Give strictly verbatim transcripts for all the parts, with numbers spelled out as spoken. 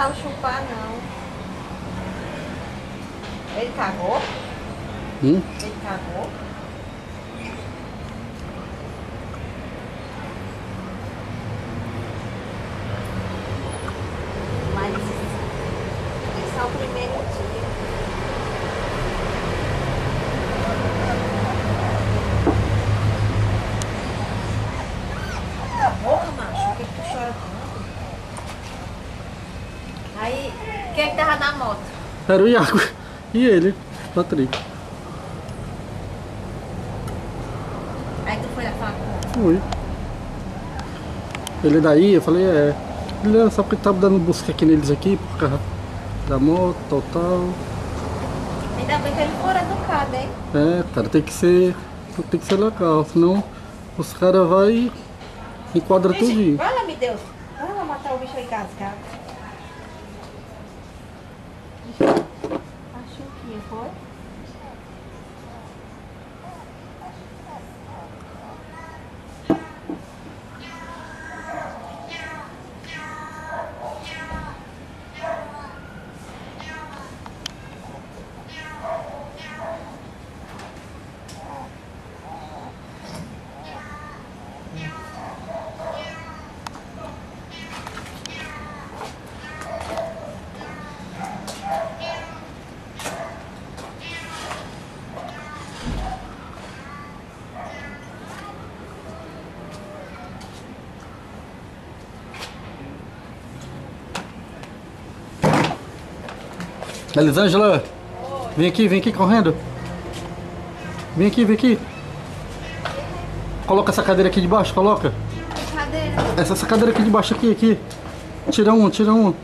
falo chupar, não. Ele cagou? Hum? Ele cagou? Mas esse é o primeiro dia. Aí, quem é que tava na moto? Era o Iago e ele, Patrick. Aí tu foi lá falar com ele? Fui. Ele daí, eu falei, é... Ele sabe que tava dando busca aqui neles aqui, por causa da moto, tal, tal. Ainda bem que ele for educado, hein? É, cara, tem que ser... Tem que ser legal, senão os caras vai enquadra tudinho. Vai lá, meu Deus. Vai lá matar o bicho aí cascado. Achou que ia, foi? Elisângela, vem aqui, vem aqui correndo. Vem aqui, vem aqui. Coloca essa cadeira aqui de baixo, coloca. Cadeira. Essa, essa cadeira aqui de baixo, aqui, aqui. Tira um, tira um.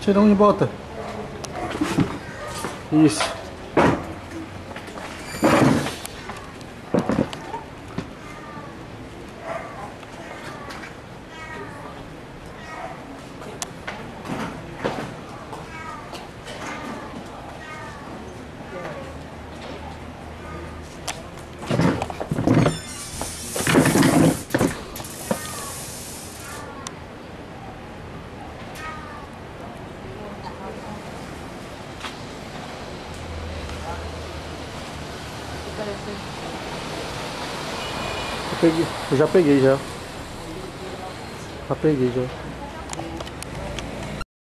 Tira um e bota. Isso. Eu peguei, eu já peguei já. Já peguei já.